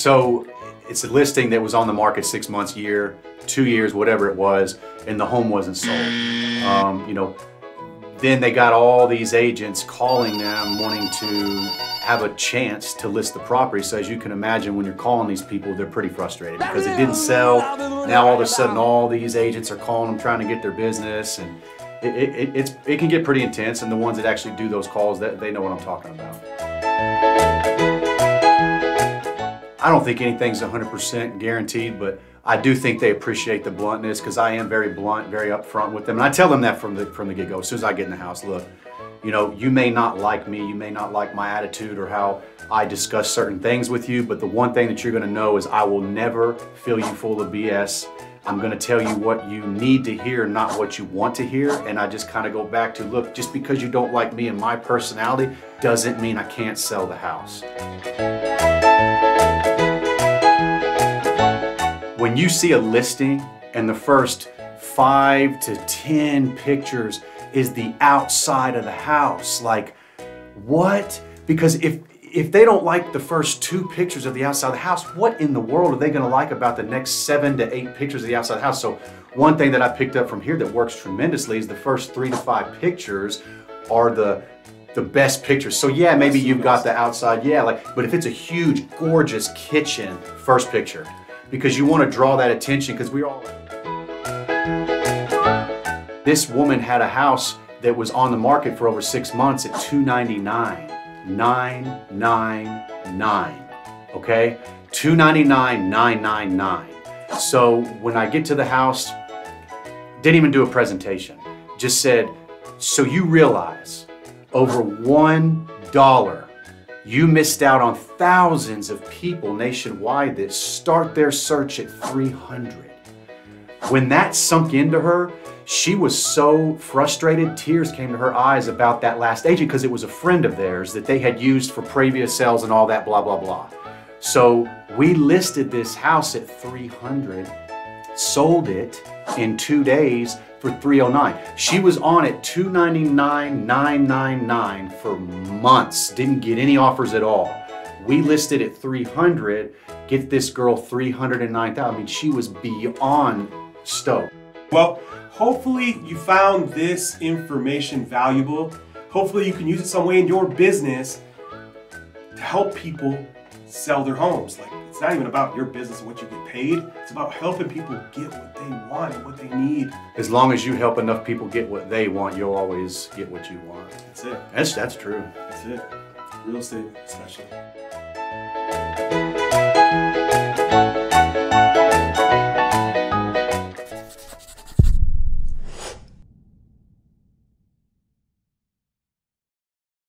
so it's a listing that was on the market 6 months, year, 2 years, whatever it was, and the home wasn't sold. You know, then they got all these agents calling them wanting to have a chance to list the property. So as you can imagine, when you're calling these people, they're pretty frustrated because it didn't sell. Now all of a sudden all these agents are calling them trying to get their business, and it can get pretty intense, and the ones that actually do those calls, that they know what I'm talking about. I don't think anything's 100% guaranteed, but I do think they appreciate the bluntness, because I am very blunt, very upfront with them. And I tell them that from the get-go. As soon as I get in the house, look, you know, you may not like me, you may not like my attitude or how I discuss certain things with you, but the one thing that you're gonna know is I will never fill you full of BS. I'm gonna tell you what you need to hear, not what you want to hear. And I just kind of go back to, look, just because you don't like me and my personality doesn't mean I can't sell the house. When you see a listing and the first 5 to 10 pictures is the outside of the house, like, what? Because if they don't like the first 2 pictures of the outside of the house, what in the world are they gonna like about the next 7 to 8 pictures of the outside of the house? So one thing that I picked up from here that works tremendously is the first 3 to 5 pictures are the best pictures. So yeah, maybe you've got the outside, yeah, like, but if it's a huge, gorgeous kitchen, first picture, because you wanna draw that attention, because we all... This woman had a house that was on the market for over 6 months at $299. 999, okay? $299,999. So when I get to the house, didn't even do a presentation. Just said, so you realize over $1, you missed out on thousands of people nationwide that start their search at 300. When that sunk into her, she was so frustrated, tears came to her eyes about that last agent, because it was a friend of theirs that they had used for previous sales and all that blah, blah, blah. So we listed this house at 300, sold it in 2 days for 309. She was on at 299,999 for months, didn't get any offers at all. We listed at 300, get this girl 309,000. I mean, she was beyond stoked. Well, hopefully you found this information valuable. Hopefully you can use it some way in your business to help people sell their homes. Like, it's not even about your business and what you get paid. It's about helping people get what they want and what they need. As long as you help enough people get what they want, you'll always get what you want. That's it. That's true. That's it. Real estate especially.